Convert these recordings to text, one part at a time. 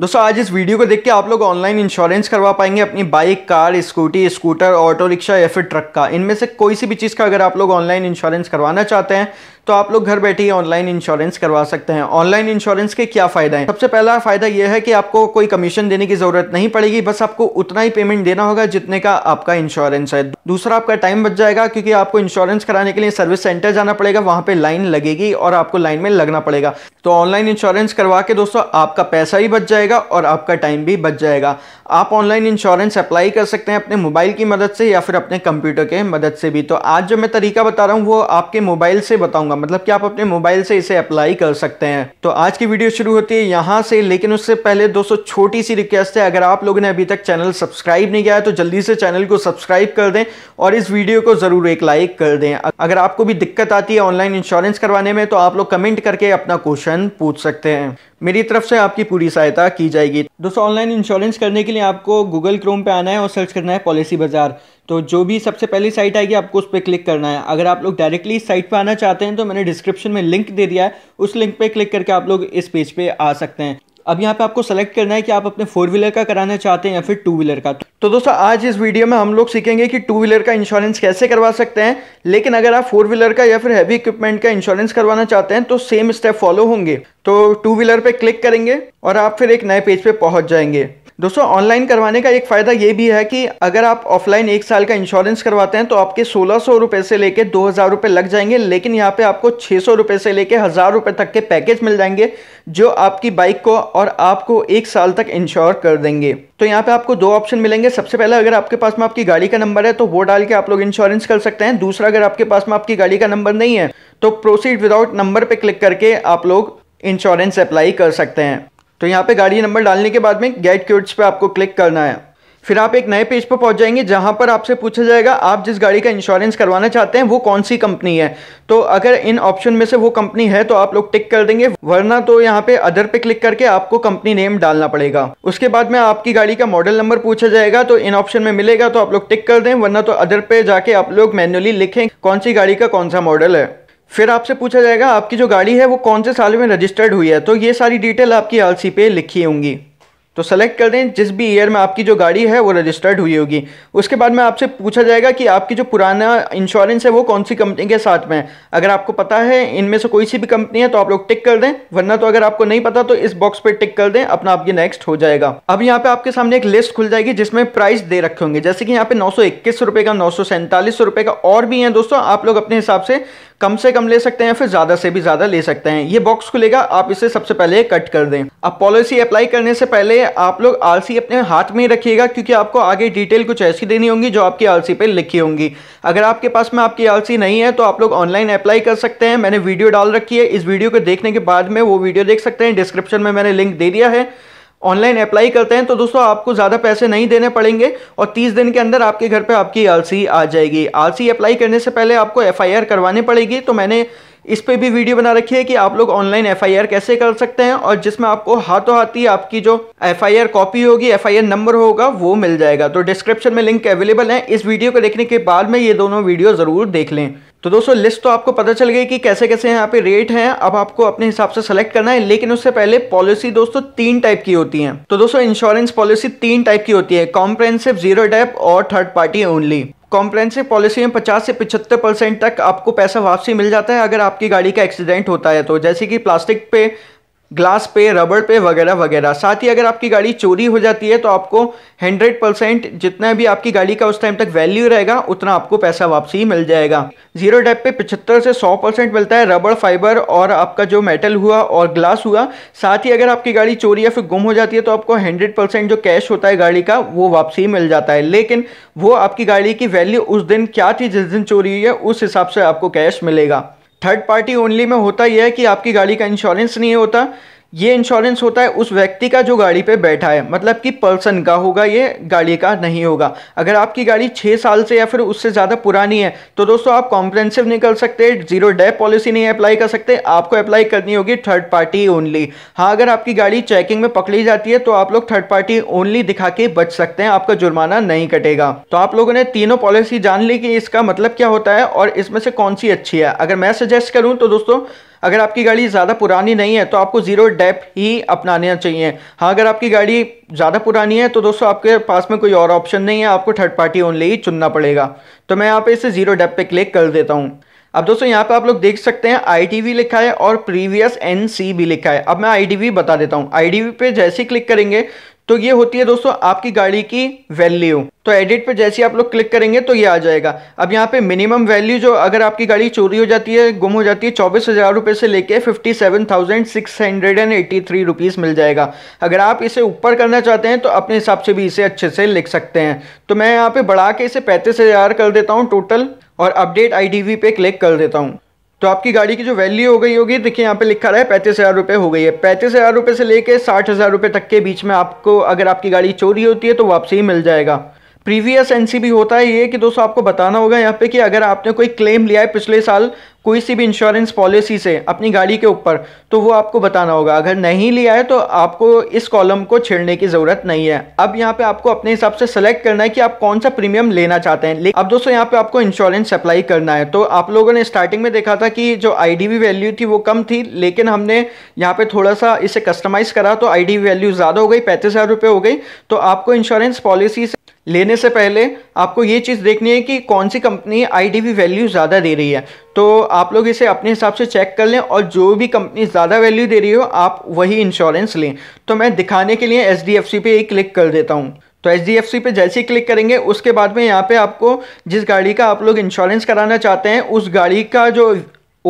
दोस्तों आज इस वीडियो को देख के आप लोग ऑनलाइन इंश्योरेंस करवा पाएंगे अपनी bike, car, scooty, scooter, auto rickshaw या फिर ट्रक का। इनमें से कोई सी भी चीज़ का अगर आप लोग ऑनलाइन इंश्योरेंस करवाना चाहते हैं तो आप लोग घर बैठे ही ऑनलाइन इंश्योरेंस करवा सकते हैं। ऑनलाइन इंश्योरेंस के क्या फायदा है? सबसे पहला फायदा यह है कि आपको कोई कमीशन देने की जरूरत नहीं पड़ेगी, बस आपको उतना ही पेमेंट देना होगा जितने का आपका इंश्योरेंस है। दूसरा, आपका टाइम बच जाएगा क्योंकि आपको इंश्योरेंस कराने के लिए सर्विस सेंटर जाना पड़ेगा, वहां पे लाइन लगेगी और आपको लाइन में लगना पड़ेगा। तो ऑनलाइन इंश्योरेंस करवा के दोस्तों आपका पैसा भी बच जाएगा और आपका टाइम भी बच जाएगा। आप ऑनलाइन इंश्योरेंस अप्लाई कर सकते हैं अपने मोबाइल की मदद से या फिर अपने कंप्यूटर के मदद से भी। तो आज जो मैं तरीका बता रहा हूँ वो आपके मोबाइल से बताऊंगा, मतलब कि आप अपने मोबाइल से इसे अप्लाई कर सकते हैं। तो आज की वीडियो शुरू होती है यहाँ से, लेकिन उससे पहले दोस्तों छोटी सी रिक्वेस्ट है, अगर आप लोगों ने अभी तक चैनल सब्सक्राइब नहीं किया है तो जल्दी से चैनल को सब्सक्राइब कर दें और इस वीडियो को जरूर एक लाइक कर दें। अगर आपको भी दिक्कत आती है ऑनलाइन इंश्योरेंस करवाने में तो आप लोग कमेंट करके अपना क्वेश्चन पूछ सकते हैं, मेरी तरफ से आपकी पूरी सहायता की जाएगी। दोस्तों ऑनलाइन इंश्योरेंस करने के लिए आपको गूगल क्रोम पे आना है और सर्च करना है पॉलिसी बाजार। तो जो भी सबसे पहली साइट आएगी आपको उस पर क्लिक करना है। अगर आप लोग डायरेक्टली इस साइट पे आना चाहते हैं तो मैंने डिस्क्रिप्शन में लिंक दे दिया है, उस लिंक पे क्लिक करके आप लोग इस पेज पे आ सकते हैं। अब यहाँ पे आपको सेलेक्ट करना है कि आप अपने 4 व्हीलर का कराना चाहते हैं या फिर 2 व्हीलर का। तो दोस्तों आज इस वीडियो में हम लोग सीखेंगे कि 2 व्हीलर का इंश्योरेंस कैसे करवा सकते हैं, लेकिन अगर आप 4 व्हीलर का या फिर हैवी इक्विपमेंट का इंश्योरेंस करवाना चाहते हैं तो सेम स्टेप फॉलो होंगे। तो 2 व्हीलर पे क्लिक करेंगे और आप फिर एक नए पेज पे पहुंच जाएंगे। दोस्तों ऑनलाइन करवाने का एक फ़ायदा ये भी है कि अगर आप ऑफलाइन 1 साल का इंश्योरेंस करवाते हैं तो आपके 1600 रुपये से लेके 2000 रुपये लग जाएंगे, लेकिन यहाँ पे आपको 600 रुपये से लेके 1000 रुपये तक के पैकेज मिल जाएंगे जो आपकी बाइक को और आपको 1 साल तक इंश्योर कर देंगे। तो यहाँ पे आपको 2 ऑप्शन मिलेंगे। सबसे पहला, अगर आपके पास में आपकी गाड़ी का नंबर है तो वो डाल के आप लोग इंश्योरेंस कर सकते हैं। दूसरा, अगर आपके पास में आपकी गाड़ी का नंबर नहीं है तो प्रोसीड विदाउट नंबर पर क्लिक करके आप लोग इंश्योरेंस अप्लाई कर सकते हैं। तो यहाँ पे गाड़ी नंबर डालने के बाद में गेट क्यूट्स पे आपको क्लिक करना है। फिर आप एक नए पेज पर पहुंच जाएंगे जहाँ पर आपसे पूछा जाएगा आप जिस गाड़ी का इंश्योरेंस करवाना चाहते हैं वो कौन सी कंपनी है। तो अगर इन ऑप्शन में से वो कंपनी है तो आप लोग टिक कर देंगे, वरना तो यहाँ पे अदर पे क्लिक करके आपको कंपनी नेम डालना पड़ेगा। उसके बाद में आपकी गाड़ी का मॉडल नंबर पूछा जाएगा, तो इन ऑप्शन में मिलेगा तो आप लोग टिक कर दें, वरना तो अदर पे जाके आप लोग मैन्युअली लिखें कौन सी गाड़ी का कौन सा मॉडल है। फिर आपसे पूछा जाएगा आपकी जो गाड़ी है वो कौन से साल में रजिस्टर्ड हुई है, तो ये सारी डिटेल आपकी आरसी पे लिखी होंगी। तो सेलेक्ट कर दें जिस भी ईयर में आपकी जो गाड़ी है वो रजिस्टर्ड हुई होगी। उसके बाद में आपसे पूछा जाएगा कि आपकी जो पुराना इंश्योरेंस है वो कौन सी कंपनी के साथ में है। अगर आपको पता है इनमें से कोई सी भी कंपनी है तो आप लोग टिक कर दें, वरना तो अगर आपको नहीं पता तो इस बॉक्स पे टिक कर दें, अपना आपके नेक्स्ट हो जाएगा। अब यहाँ पे आपके सामने एक लिस्ट खुल जाएगी जिसमें प्राइस दे रखे होंगे, जैसे कि यहाँ पे 921 रुपये का, 947 रुपये का और भी हैं। दोस्तों आप लोग अपने हिसाब से कम ले सकते हैं, फिर ज़्यादा से भी ज़्यादा ले सकते हैं। ये बॉक्स खुलेगा, आप इसे सबसे पहले कट कर दें। अब पॉलिसी अप्लाई करने से पहले आप लोग आरसी अपने हाथ में ही रखिएगा क्योंकि आपको आगे डिटेल कुछ ऐसी देनी होंगी जो आपकी आरसी पे लिखी होंगी। अगर आपके पास में आपकी आरसी नहीं है तो आप लोग ऑनलाइन अप्लाई कर सकते हैं, मैंने वीडियो डाल रखी है, इस वीडियो को देखने के बाद में वो वीडियो देख सकते हैं, डिस्क्रिप्शन में मैंने लिंक दे दिया है। ऑनलाइन अप्लाई करते हैं तो दोस्तों आपको ज़्यादा पैसे नहीं देने पड़ेंगे और 30 दिन के अंदर आपके घर पे आपकी आरसी आ जाएगी। आरसी अप्लाई करने से पहले आपको FIR करवानी पड़ेगी, तो मैंने इस पे भी वीडियो बना रखी है कि आप लोग ऑनलाइन FIR कैसे कर सकते हैं, और जिसमें आपको हाथों हाथ ही आपकी जो FIR कॉपी होगी, FIR नंबर होगा वो मिल जाएगा। तो डिस्क्रिप्शन में लिंक अवेलेबल है, इस वीडियो को देखने के बाद में ये दोनों वीडियो ज़रूर देख लें। तो दोस्तों लिस्ट तो आपको पता चल गई कि कैसे कैसे यहाँ पे रेट हैं, अब आपको अपने हिसाब से सेलेक्ट करना है। लेकिन उससे पहले पॉलिसी दोस्तों 3 टाइप की होती हैं। तो दोस्तों इंश्योरेंस पॉलिसी 3 टाइप की होती है, कॉम्प्रिहेंसिव, जीरो डेप और third party only. Comprehensive policy में 50 से 75% तक आपको पैसा वापसी मिल जाता है अगर आपकी गाड़ी का एक्सीडेंट होता है तो, जैसे कि प्लास्टिक पे, ग्लास पे, रबड़ पे वगैरह वगैरह। साथ ही अगर आपकी गाड़ी चोरी हो जाती है तो आपको 100% जितना भी आपकी गाड़ी का उस टाइम तक वैल्यू रहेगा उतना आपको पैसा वापसी मिल जाएगा। जीरो डेप पे 75 से 100% मिलता है, रबड़, फाइबर और आपका जो मेटल हुआ और ग्लास हुआ। साथ ही अगर आपकी गाड़ी चोरी या फिर गुम हो जाती है तो आपको 100% जो कैश होता है गाड़ी का वो वापसी मिल जाता है, लेकिन वो आपकी गाड़ी की वैल्यू उस दिन क्या थी जिस दिन चोरी हुई है उस हिसाब से आपको कैश मिलेगा। थर्ड पार्टी ओनली में होता यह है कि आपकी गाड़ी का इंश्योरेंस नहीं होता, ये इंश्योरेंस होता है उस व्यक्ति का जो गाड़ी पे बैठा है, मतलब कि पर्सन का होगा, ये गाड़ी का नहीं होगा। अगर आपकी गाड़ी 6 साल से या फिर उससे ज़्यादा पुरानी है तो दोस्तों आप कॉम्प्रिहेंसिव नहीं कर सकते, जीरो डेप पॉलिसी नहीं अप्लाई कर सकते, आपको अप्लाई करनी होगी थर्ड पार्टी ओनली। हाँ, अगर आपकी गाड़ी चेकिंग में पकड़ी जाती है तो आप लोग थर्ड पार्टी ओनली दिखा के बच सकते हैं, आपका जुर्माना नहीं कटेगा। तो आप लोगों ने तीनों पॉलिसी जान ली कि इसका मतलब क्या होता है और इसमें से कौन सी अच्छी है। अगर मैं सजेस्ट करूँ तो दोस्तों अगर आपकी गाड़ी ज़्यादा पुरानी नहीं है तो आपको ज़ीरो डेप ही अपनाना चाहिए। हाँ, अगर आपकी गाड़ी ज़्यादा पुरानी है तो दोस्तों आपके पास में कोई और ऑप्शन नहीं है, आपको थर्ड पार्टी ओनली ही चुनना पड़ेगा। तो मैं यहाँ पे इसे ज़ीरो डेप पे क्लिक कर देता हूँ। अब दोस्तों यहाँ पे आप लोग देख सकते हैं ITV लिखा है और प्रीवियस NC भी लिखा है। अब मैं ITV बता देता हूँ। ITV पे जैसे ही क्लिक करेंगे तो ये होती है दोस्तों आपकी गाड़ी की वैल्यू। तो एडिट पे जैसे ही आप लोग क्लिक करेंगे तो ये आ जाएगा। अब यहाँ पे मिनिमम वैल्यू जो अगर आपकी गाड़ी चोरी हो जाती है, गुम हो जाती है, 24,000 रुपये से लेके 57,683 रुपीस मिल जाएगा। अगर आप इसे ऊपर करना चाहते हैं तो अपने हिसाब से भी इसे अच्छे से लिख सकते हैं। तो मैं यहाँ पे बढ़ा के इसे 35,000 कर देता हूँ टोटल और अपडेट ITV पे क्लिक कर देता हूँ। तो आपकी गाड़ी की जो वैल्यू हो गई होगी, देखिए यहाँ पे लिखा रहा है 35,000 रुपये हो गई है। 35,000 रुपये से लेके 60,000 रुपये तक के बीच में आपको अगर आपकी गाड़ी चोरी होती है तो वापसी ही मिल जाएगा। प्रीवियस NC भी होता है ये कि दोस्तों आपको बताना होगा यहाँ पे कि अगर आपने कोई क्लेम लिया है पिछले साल कोई सी भी इंश्योरेंस पॉलिसी से अपनी गाड़ी के ऊपर, तो वो आपको बताना होगा। अगर नहीं लिया है तो आपको इस कॉलम को छेड़ने की ज़रूरत नहीं है। अब यहाँ पे आपको अपने हिसाब से सेलेक्ट करना है कि आप कौन सा प्रीमियम लेना चाहते हैं। अब दोस्तों यहाँ पे आपको इंश्योरेंस अप्लाई करना है। तो आप लोगों ने स्टार्टिंग में देखा था कि जो IDV वैल्यू थी वो कम थी, लेकिन हमने यहाँ पर थोड़ा सा इसे कस्टमाइज़ करा तो IDV वैल्यू ज़्यादा हो गई, 35,000 रुपये हो गई। तो आपको इंश्योरेंस पॉलिसी लेने से पहले आपको ये चीज़ देखनी है कि कौन सी कंपनी IDV वैल्यू ज़्यादा दे रही है। तो आप लोग इसे अपने हिसाब से चेक कर लें और जो भी कंपनी ज़्यादा वैल्यू दे रही हो आप वही इंश्योरेंस लें। तो मैं दिखाने के लिए HDFC पे ही क्लिक कर देता हूँ। तो HDFC पे जैसे ही क्लिक करेंगे उसके बाद में यहाँ पे आपको जिस गाड़ी का आप लोग इंश्योरेंस कराना चाहते हैं उस गाड़ी का जो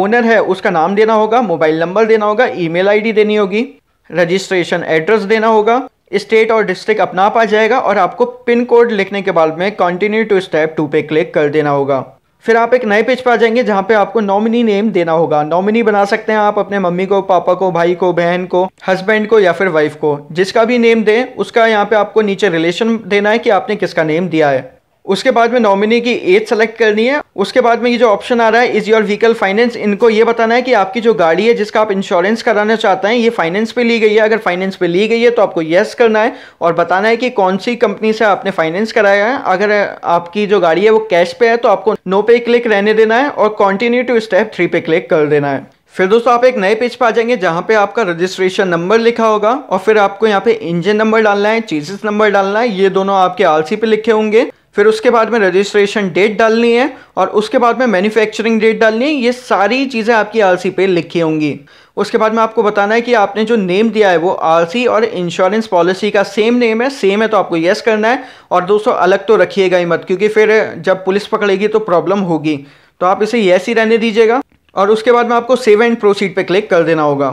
ओनर है उसका नाम देना होगा, मोबाइल नंबर देना होगा, email ID देनी होगी, रजिस्ट्रेशन एड्रेस देना होगा, स्टेट और डिस्ट्रिक्ट अपना आप आ जाएगा और आपको पिन कोड लिखने के बाद में कंटिन्यू टू स्टेप 2 पे क्लिक कर देना होगा। फिर आप एक नए पेज पर आ जाएंगे जहाँ पे आपको नॉमिनी नेम देना होगा। नॉमिनी बना सकते हैं आप अपने मम्मी को, पापा को, भाई को, बहन को, हस्बैंड को या फिर वाइफ को, जिसका भी नेम दें उसका। यहाँ पे आपको नीचे रिलेशन देना है कि आपने किसका नेम दिया है। उसके बाद में नॉमिनी की एज सेलेक्ट करनी है। उसके बाद में ये जो ऑप्शन आ रहा है इज़ योर व्हीकल फाइनेंस, इनको ये बताना है कि आपकी जो गाड़ी है जिसका आप इंश्योरेंस कराना चाहते हैं ये फाइनेंस पे ली गई है। अगर फाइनेंस पे ली गई है तो आपको येस करना है और बताना है कि कौन सी कंपनी से आपने फाइनेंस कराया है। अगर आपकी जो गाड़ी है वो कैश पे है तो आपको नो पे क्लिक रहने देना है और कंटिन्यू टू स्टेप 3 पे क्लिक कर देना है। फिर दोस्तों आप एक नए पेज पर आ जाएंगे जहाँ पे आपका रजिस्ट्रेशन नंबर लिखा होगा और फिर आपको यहाँ पे इंजन नंबर डालना है, चेसिस नंबर डालना है, ये दोनों आपके RC पे लिखे होंगे। फिर उसके बाद में रजिस्ट्रेशन डेट डालनी है और उसके बाद में मैन्युफैक्चरिंग डेट डालनी है। ये सारी चीज़ें आपकी RC पे लिखी होंगी। उसके बाद में आपको बताना है कि आपने जो नेम दिया है वो RC और इंश्योरेंस पॉलिसी का सेम नेम है। सेम है तो आपको येस करना है और दोस्तों अलग तो रखिएगा ही मत, क्योंकि फिर जब पुलिस पकड़ेगी तो प्रॉब्लम होगी। तो आप इसे येस ही रहने दीजिएगा और उसके बाद में आपको सेव एंड प्रोसीड पर क्लिक कर देना होगा।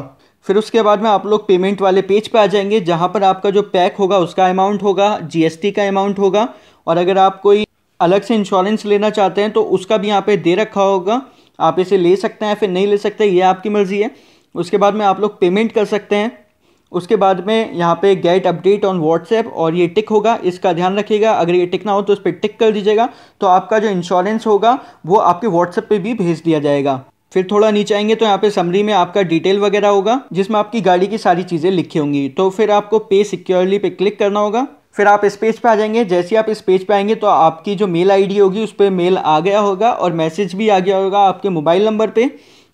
फिर उसके बाद में आप लोग पेमेंट वाले पेज पर आ जाएंगे जहाँ पर आपका जो पैक होगा उसका अमाउंट होगा, GST का अमाउंट होगा और अगर आप कोई अलग से इंश्योरेंस लेना चाहते हैं तो उसका भी यहाँ पे दे रखा होगा। आप इसे ले सकते हैं फिर नहीं ले सकते, ये आपकी मर्ज़ी है। उसके बाद में आप लोग पेमेंट कर सकते हैं। उसके बाद में यहाँ पे गेट अपडेट ऑन WhatsApp और ये टिक होगा, इसका ध्यान रखिएगा। अगर ये टिक ना हो तो उस पर टिक कर दीजिएगा तो आपका जो इंश्योरेंस होगा वो आपके WhatsApp पर भी भेज दिया जाएगा। फिर थोड़ा नीचे आएंगे तो यहाँ पे समरी में आपका डिटेल वगैरह होगा जिसमें आपकी गाड़ी की सारी चीज़ें लिखी होंगी। तो फिर आपको पे सिक्योरली पे क्लिक करना होगा। फिर आप इस पेज पे आ जाएंगे। जैसे ही आप इस पेज पे आएंगे तो आपकी जो मेल ID होगी उस पर मेल आ गया होगा और मैसेज भी आ गया होगा आपके मोबाइल नंबर पे।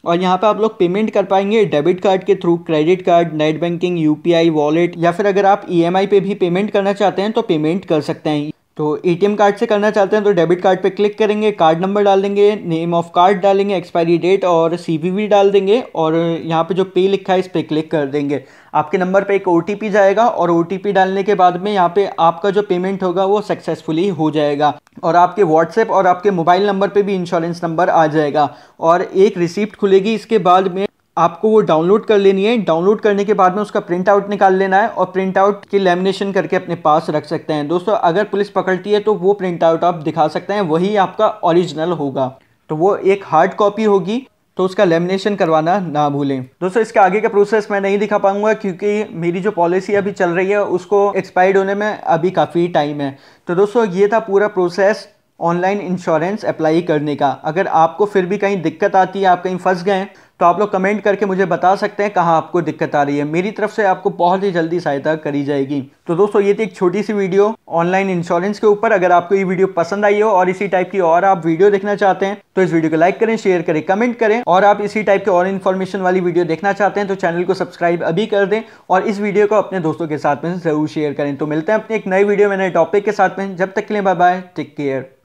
और यहाँ पे आप लोग पेमेंट कर पाएंगे डेबिट कार्ड के through, credit card, net banking, UPI, wallet या फिर अगर आप EMI पे भी पेमेंट करना चाहते हैं तो पेमेंट कर सकते हैं। तो ATM कार्ड से करना चाहते हैं तो डेबिट कार्ड पे क्लिक करेंगे, कार्ड नंबर डाल देंगे, नेम ऑफ कार्ड डालेंगे, एक्सपायरी डेट और CVV डाल देंगे और यहाँ पे जो पे लिखा है इस पे क्लिक कर देंगे। आपके नंबर पे एक OTP जाएगा और OTP डालने के बाद में यहाँ पे आपका जो पेमेंट होगा वो सक्सेसफुली हो जाएगा और आपके WhatsApp और आपके मोबाइल नंबर पर भी इंश्योरेंस नंबर आ जाएगा और एक रिसिप्ट खुलेगी। इसके बाद में आपको वो डाउनलोड कर लेनी है। डाउनलोड करने के बाद में उसका प्रिंट आउट निकाल लेना है और प्रिंट आउट की लैमिनेशन करके अपने पास रख सकते हैं। दोस्तों अगर पुलिस पकड़ती है तो वो प्रिंट आउट आप दिखा सकते हैं, वही आपका ओरिजिनल होगा। तो वो एक हार्ड कॉपी होगी तो उसका लैमिनेशन करवाना ना भूलें। दोस्तों इसके आगे का प्रोसेस मैं नहीं दिखा पाऊंगा क्योंकि मेरी जो पॉलिसी अभी चल रही है उसको एक्सपायर्ड होने में अभी काफ़ी टाइम है। तो दोस्तों ये था पूरा प्रोसेस ऑनलाइन इंश्योरेंस अप्लाई करने का। अगर आपको फिर भी कहीं दिक्कत आती है, आप कहीं फंस गए हैं तो तो आप लोग कमेंट करके मुझे बता सकते हैं कहाँ आपको दिक्कत आ रही है। मेरी तरफ से आपको बहुत ही जल्दी सहायता करी जाएगी। तो दोस्तों ये थी एक छोटी सी वीडियो ऑनलाइन इंश्योरेंस के ऊपर। अगर आपको ये वीडियो पसंद आई हो और इसी टाइप की और आप वीडियो देखना चाहते हैं तो इस वीडियो को लाइक करें, शेयर करें, कमेंट करें। और आप इसी टाइप के और इन्फॉर्मेशन वाली वीडियो देखना चाहते हैं तो चैनल को सब्सक्राइब अभी कर दें और इस वीडियो को अपने दोस्तों के साथ में जरूर शेयर करें। तो मिलते हैं अपने एक नए वीडियो में नए टॉपिक के साथ में। जब तक के लिए बाय बाय, टेक केयर।